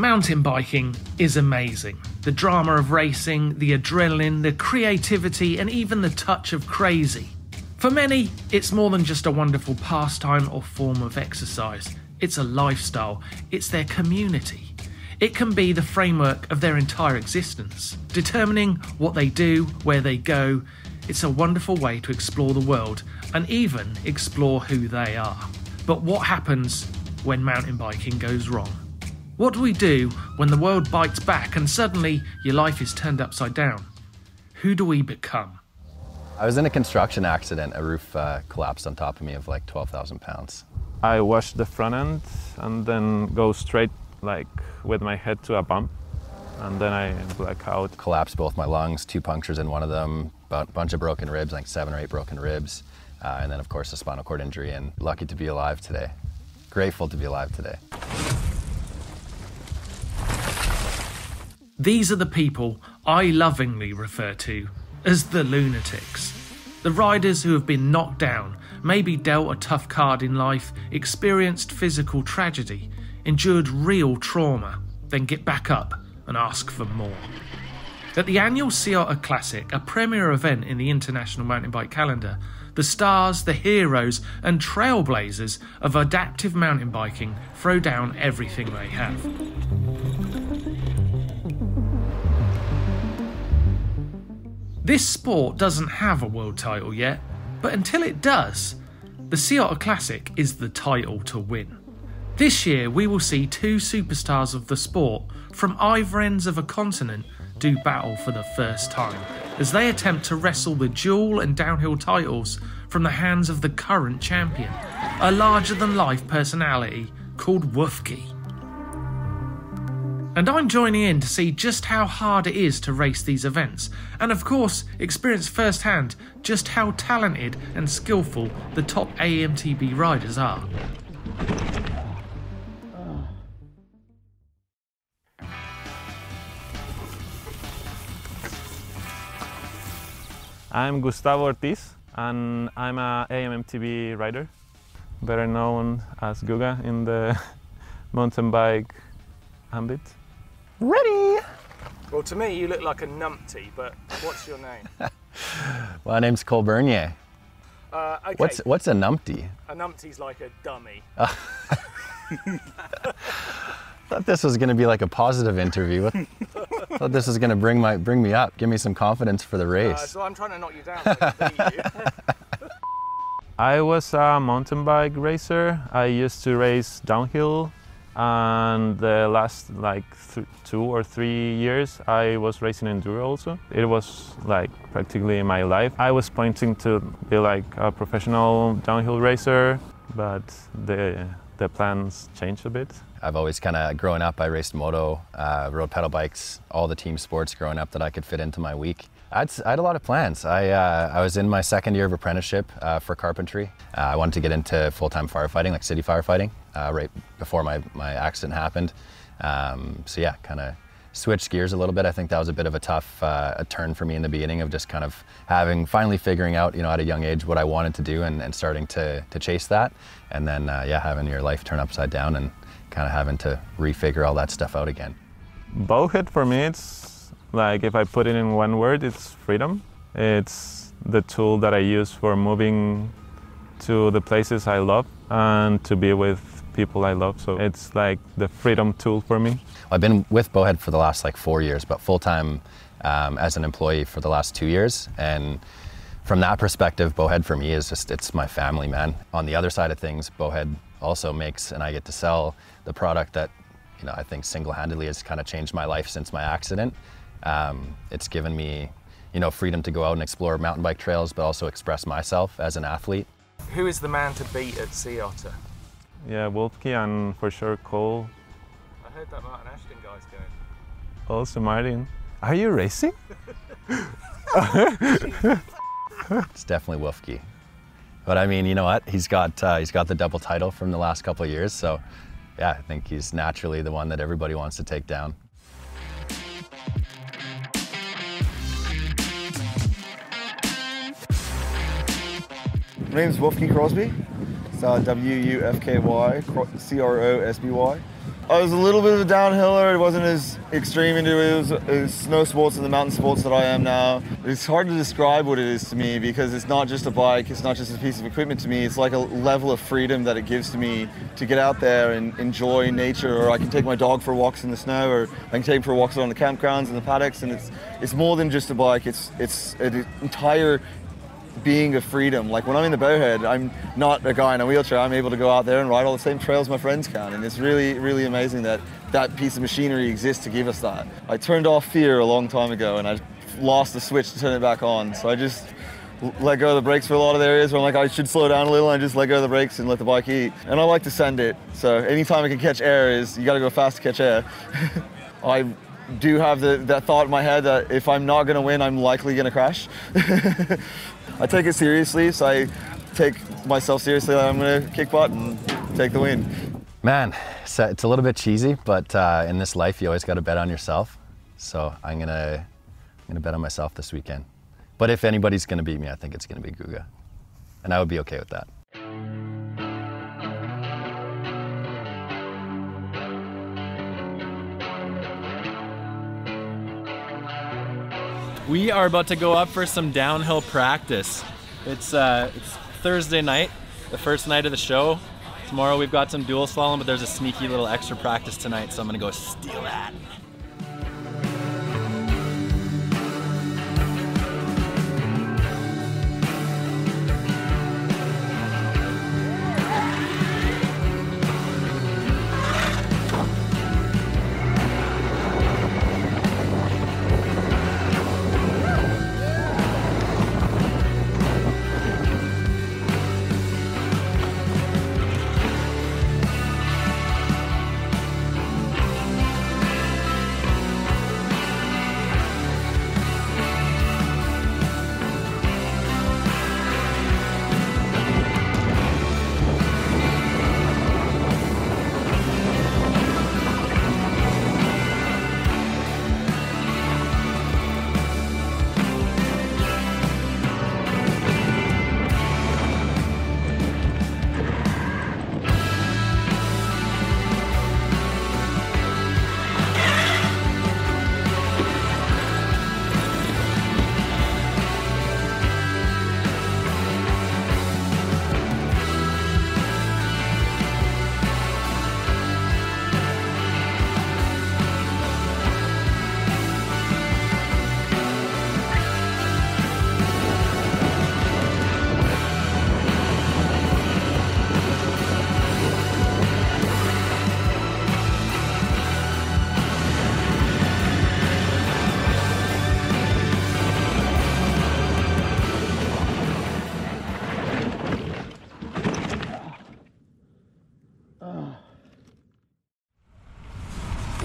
Mountain biking is amazing. The drama of racing, the adrenaline, the creativity, and even the touch of crazy. For many, it's more than just a wonderful pastime or form of exercise. It's a lifestyle. It's their community. It can be the framework of their entire existence, determining what they do, where they go. It's a wonderful way to explore the world and even explore who they are. But what happens when mountain biking goes wrong? What do we do when the world bites back and suddenly your life is turned upside down? Who do we become? I was in a construction accident. A roof collapsed on top of me of like 12,000 pounds. I washed the front end and then go straight like with my head to a bump, and then I black out. Collapsed both my lungs, 2 punctures in one of them, a bunch of broken ribs, like 7 or 8 broken ribs, and then of course a spinal cord injury, and lucky to be alive today. Grateful to be alive today. These are the people I lovingly refer to as the lunatics. The riders who have been knocked down, maybe dealt a tough card in life, experienced physical tragedy, endured real trauma, then get back up and ask for more. At the annual Sea Otter Classic, a premier event in the international mountain bike calendar, the stars, the heroes and trailblazers of adaptive mountain biking throw down everything they have. This sport doesn't have a world title yet, but until it does, the Sea Otter Classic is the title to win. This year we will see 2 superstars of the sport from either ends of a continent do battle for the first time, as they attempt to wrestle the dual and downhill titles from the hands of the current champion, a larger-than-life personality called Wufky. And I'm joining in to see just how hard it is to race these events, and of course experience firsthand just how talented and skillful the top AMTB riders are. I'm Gustavo Ortiz and I'm an AMTB rider, better known as Guga in the mountain bike ambit. Ready! Well, to me, you look like a numpty, but what's your name? My name's Cole Bernier. Okay. What's a numpty? A numpty's like a dummy. I thought this was going to be like a positive interview. I thought this was going to bring me up, give me some confidence for the race. So I'm trying to knock you down. So I can beat you. I was a mountain bike racer. I used to race downhill. And the last like 2 or 3 years I was racing enduro also. It was like practically my life. I was pointing to be like a professional downhill racer, but the plans changed a bit. I've always kind of, growing up, I raced moto, rode pedal bikes, all the team sports growing up that I could fit into my week. I had a lot of plans. I was in my 2nd year of apprenticeship for carpentry. I wanted to get into full-time firefighting, like city firefighting, right before my accident happened. So yeah, kind of switched gears a little bit. I think that was a bit of a tough a turn for me in the beginning of just kind of finally figuring out, you know, at a young age what I wanted to do and starting to chase that. And then, yeah, having your life turn upside down and kind of having to refigure all that stuff out again. Bowhead for me, it's like, if I put it in one word, it's freedom. It's the tool that I use for moving to the places I love and to be with people I love. So it's like the freedom tool for me. I've been with Bowhead for the last like 4 years, but full-time as an employee for the last 2 years. And from that perspective, Bowhead for me is just, it's my family, man. On the other side of things, Bowhead also makes, and I get to sell the product that, you know, I think single-handedly has kind of changed my life since my accident. It's given me, you know, freedom to go out and explore mountain bike trails, but also express myself as an athlete. Who is the man to beat at Sea Otter? Yeah, Wufky and for sure Cole. I heard that Martyn Ashton guy's going. Also Martyn. Are you racing? It's definitely Wufky. But I mean, you know what? He's got the double title from the last couple of years, so yeah, I think he's naturally the one that everybody wants to take down. My name's Wufky Crosby, it's W-U-F-K-Y, C-R-O-S-B-Y. I was a little bit of a downhiller. It wasn't as extreme into it. It was snow sports and the mountain sports that I am now. It's hard to describe what it is to me because it's not just a bike, it's not just a piece of equipment to me. It's like a level of freedom that it gives to me to get out there and enjoy nature, or I can take my dog for walks in the snow, or I can take him for walks around the campgrounds and the paddocks. And it's more than just a bike. It's an entire being of freedom. Like when I'm in the Bowhead, I'm not a guy in a wheelchair. I'm able to go out there and ride all the same trails my friends can, and it's really, really amazing that that piece of machinery exists to give us that. I turned off fear a long time ago, and I lost the switch to turn it back on, so I just let go of the brakes for a lot of areas where I'm like, I should slow down a little, and I just let go of the brakes and let the bike eat. And I like to send it, so anytime I can catch air is, you gotta go fast to catch air. I do have that thought in my head that if I'm not gonna win, I'm likely gonna crash. I take it seriously, so I take myself seriously that I'm going to kick butt and take the win. Man, so it's a little bit cheesy, but in this life, you always got to bet on yourself. So I'm gonna bet on myself this weekend. But if anybody's going to beat me, I think it's going to be Guga. And I would be okay with that. We are about to go up for some downhill practice. It's Thursday night, the first night of the show. Tomorrow we've got some dual slalom, but there's a sneaky little extra practice tonight, so I'm gonna go steal that.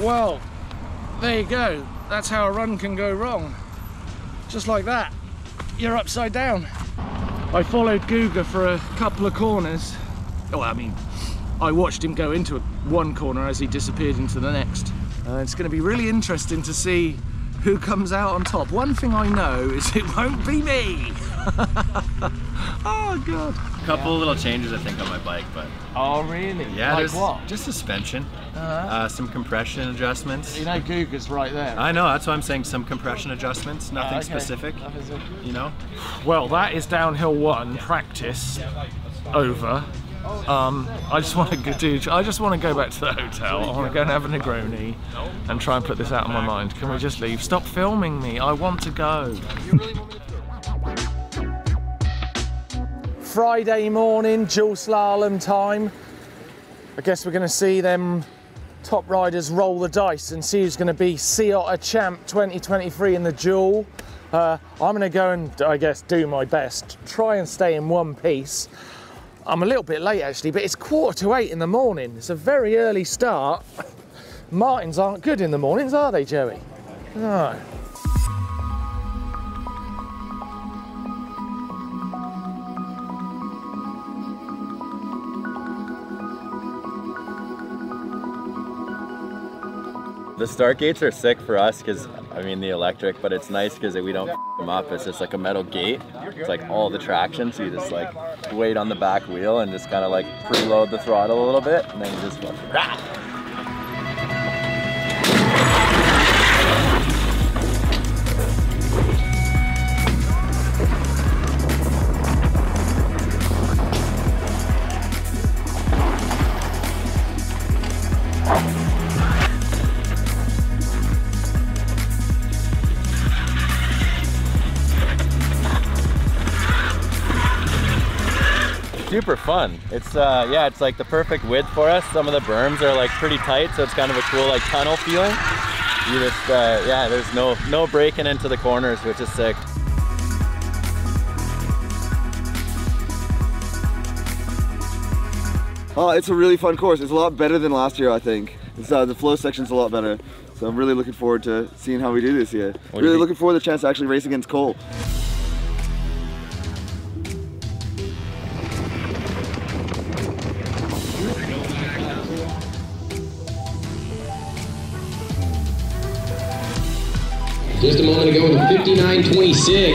Well, there you go. That's how a run can go wrong. Just like that, you're upside down. I followed Guga for a couple of corners. Well, I mean, I watched him go into one corner as he disappeared into the next. It's going to be really interesting to see who comes out on top. One thing I know is it won't be me. Oh, God. Couple little changes I think on my bike, but oh really? Yeah, like what? Just suspension, some compression adjustments. You know, Guga's right there. Right? I know, that's why I'm saying some compression adjustments, nothing specific. You know. Well, that is downhill one practice over. I just want to go back to the hotel. I want to go and have a Negroni and try and put this out of my mind. Can we just leave? Stop filming me. I want to go. Friday morning, dual slalom time. I guess we're going to see them top riders roll the dice and see who's going to be Sea Otter Champ 2023 in the dual. I'm going to go and, I guess, do my best. Try and stay in one piece. I'm a little bit late, actually, but it's 7:45 in the morning. It's a very early start. Martins aren't good in the mornings, are they, Joey? No. The start gates are sick for us because, I mean, the electric, but it's nice because we don't f them up. It's just like a metal gate. It's like all the traction, so you just like weight on the back wheel and just kind of like preload the throttle a little bit and then you just go. Rah! super fun. It's yeah, it's like the perfect width for us. Some of the berms are like pretty tight, so it's kind of a cool like tunnel feeling. You just yeah, there's no breaking into the corners, which is sick. Oh, it's a really fun course. It's a lot better than last year, I think. It's, the flow section's a lot better. So I'm really looking forward to seeing how we do this year. Really looking forward to the chance to actually race against Cole. Just a moment ago with 59.26.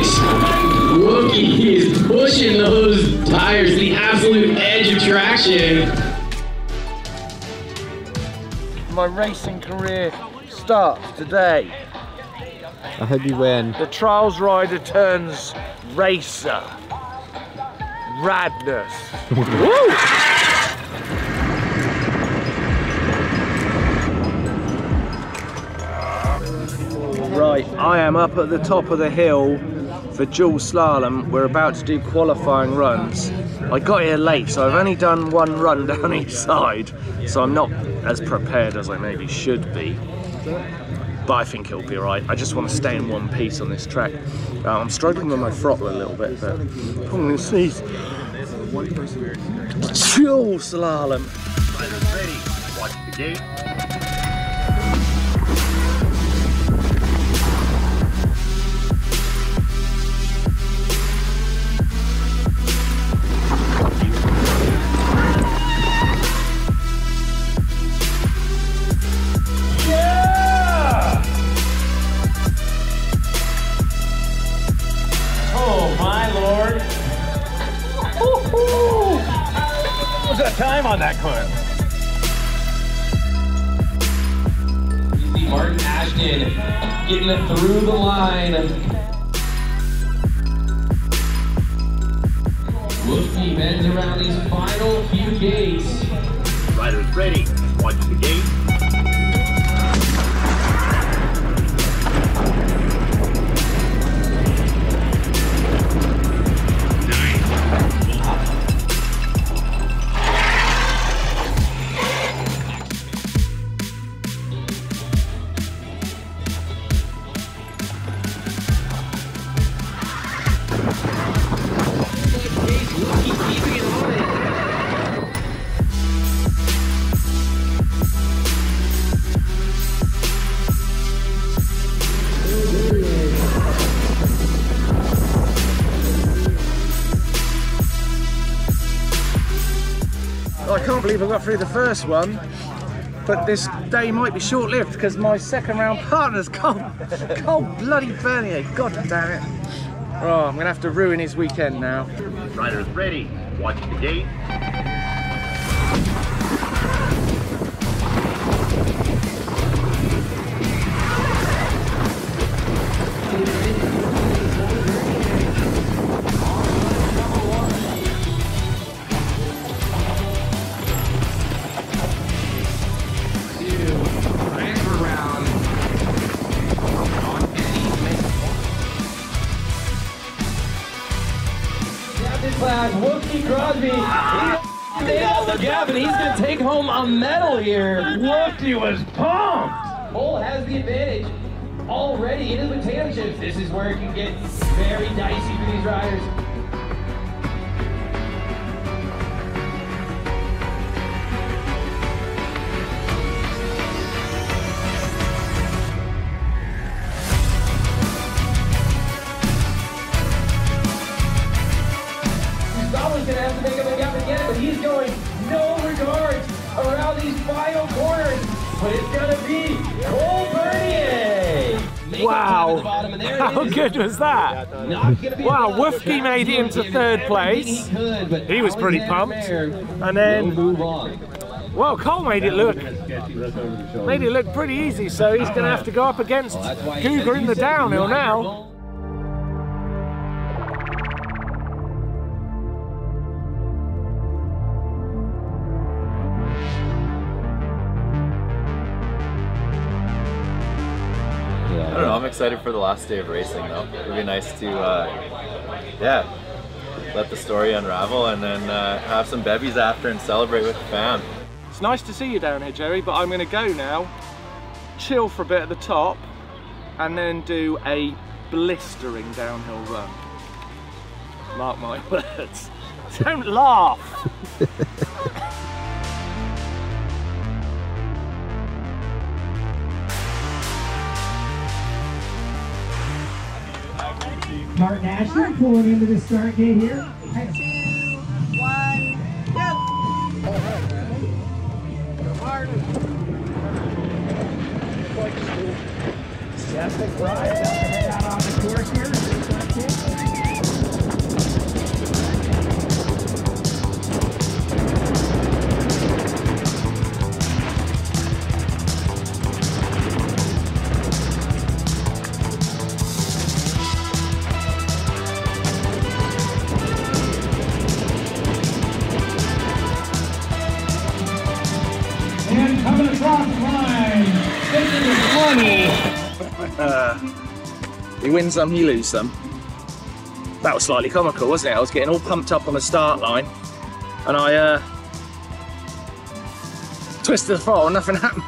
Wufky is pushing those tires, the absolute edge of traction. My racing career starts today. I hope you win. The trials rider turns racer. Radness. Woo! Right, I am up at the top of the hill for dual slalom. We're about to do qualifying runs. I got here late, so I've only done one run down each side, so I'm not as prepared as I maybe should be. But I think it'll be alright. I just want to stay in one piece on this track. I'm struggling with my throttle a little bit, but I'm going to sneeze. Dual slalom. What to do? Time on that corner. Martyn Ashton getting it through the line. Wufky bends around these final few gates. Rider's ready. Watch the gate. I believe I got through the first one, but this day might be short-lived because my second round partner's Cole bloody Bernier, god damn it. Oh, I'm gonna have to ruin his weekend now. Rider's ready, watch the gate. Wufky Crosby, he nailed the gap and he's going to take home a medal here. Wufky was pumped. Cole has the advantage already in the tangents. This is where it can get very dicey for these riders. He's going no regards around these final corners, but it's going to be Cole Bernier. Wow, how good was that? Wow, Wufky made it into third place. He was pretty pumped. And then, well, Cole made it look pretty easy, so he's going to have to go up against Cougar in the downhill now. I'm excited for the last day of racing though. It'll be nice to, yeah, let the story unravel, and then have some bevies after and celebrate with the fam. It's nice to see you down here, Jerry, but I'm going to go now, chill for a bit at the top, and then do a blistering downhill run. Mark my words. Don't laugh! Martyn Ashton pulling into the start gate here. 2, 1, go! Martyn! Fantastic ride out on the course here. And coming across the line, 50 to 20. He wins some, he loses some. That was slightly comical, wasn't it? I was getting all pumped up on the start line, and I twisted the throttle and nothing happened.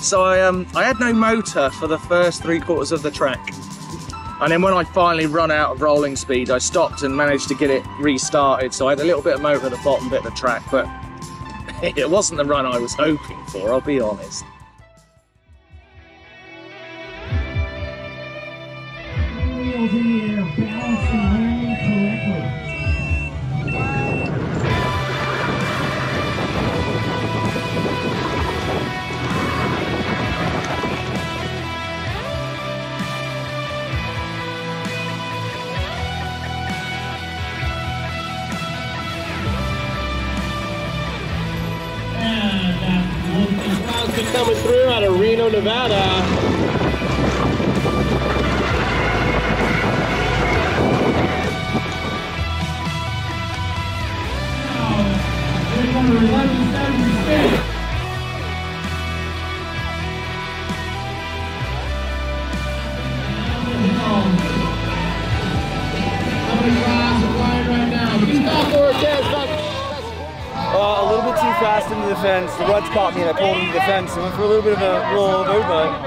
So I had no motor for the first 3/4 of the track. And then when I finally run out of rolling speed, I stopped and managed to get it restarted. So I had a little bit of motor at the bottom bit of the track, but it wasn't the run I was hoping for, I'll be honest. Wheels in the air, balance and landing correctly. Coming through out of Reno, Nevada. Wow. Fast into the fence, the ruts caught me and I pulled into the fence and went for a little bit of a rollover, but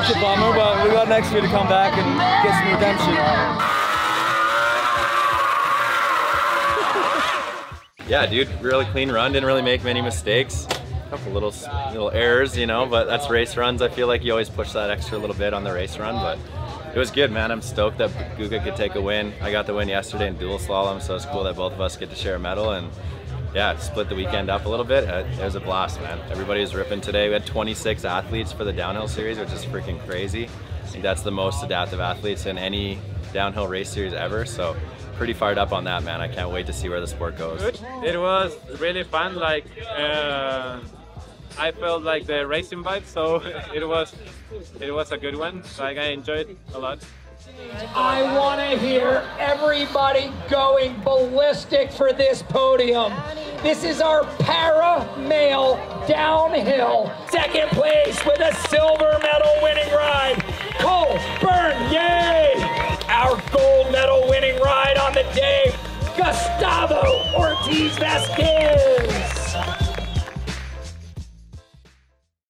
it's a bummer, but we got next year to come back and get some redemption. Yeah, dude, really clean run, didn't really make many mistakes. A couple little errors, you know, but that's race runs. I feel like you always push that extra little bit on the race run, but it was good, man. I'm stoked that Guga could take a win. I got the win yesterday in dual slalom, so it's cool that both of us get to share a medal, and yeah, split the weekend up a little bit. It was a blast, man. Everybody was ripping today. We had 26 athletes for the downhill series, which is freaking crazy. I think that's the most adaptive athletes in any downhill race series ever. So pretty fired up on that, man. I can't wait to see where the sport goes. It was really fun. Like I felt like the racing vibe, so it was a good one. Like I enjoyed it a lot. I want to hear everybody going ballistic for this podium. This is our para male downhill. Second place with a silver medal winning ride, Cole Bernier. Our gold medal winning ride on the day, Gustavo Ortiz Vasquez.